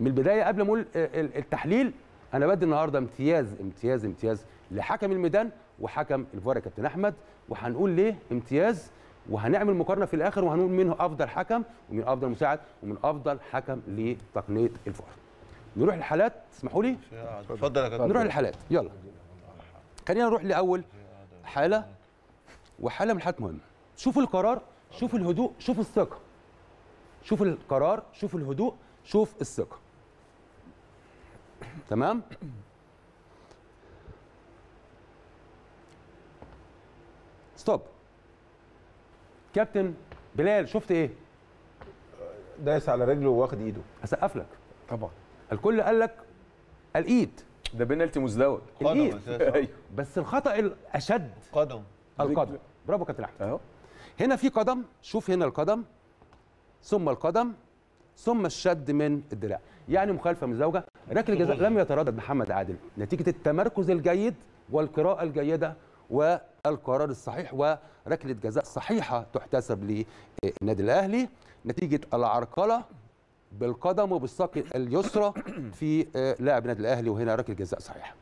من البدايه قبل ما اقول التحليل، انا بدي النهارده امتياز امتياز امتياز لحكم الميدان وحكم الفار كابتن احمد، وهنقول ليه امتياز، وهنعمل مقارنه في الاخر، وهنقول مين افضل حكم ومين افضل مساعد ومين افضل حكم لتقنيه الفار. نروح للحالات، اسمحوا لي. اتفضل يا كابتن. نروح للحالات، يلا. خلينا نروح لاول حاله، وحاله من الحالات مهمه. شوفوا القرار، شوفوا الهدوء، شوفوا الثقه. شوفوا القرار، شوفوا الهدوء، شوف الثقه. تمام؟ ستوب. كابتن بلال شفت ايه؟ دايس على رجله واخد ايده. هسقف لك. طبعا. الكل قال لك الايد. ده بينالتي مزدوج. قدم ايوه. بس الخطأ الاشد قدم. القدم. برافو كابتن احمد. اهو. هنا في قدم، شوف هنا القدم، ثم القدم، ثم الشد من الدراع، يعني مخالفه مزدوجه. ركله جزاء لم يتردد محمد عادل نتيجه التمركز الجيد والقراءه الجيده والقرار الصحيح، وركله جزاء صحيحه تحتسب للنادي الاهلي نتيجه العرقله بالقدم وبالساق اليسرى في لاعب النادي الاهلي، وهنا ركله جزاء صحيحه.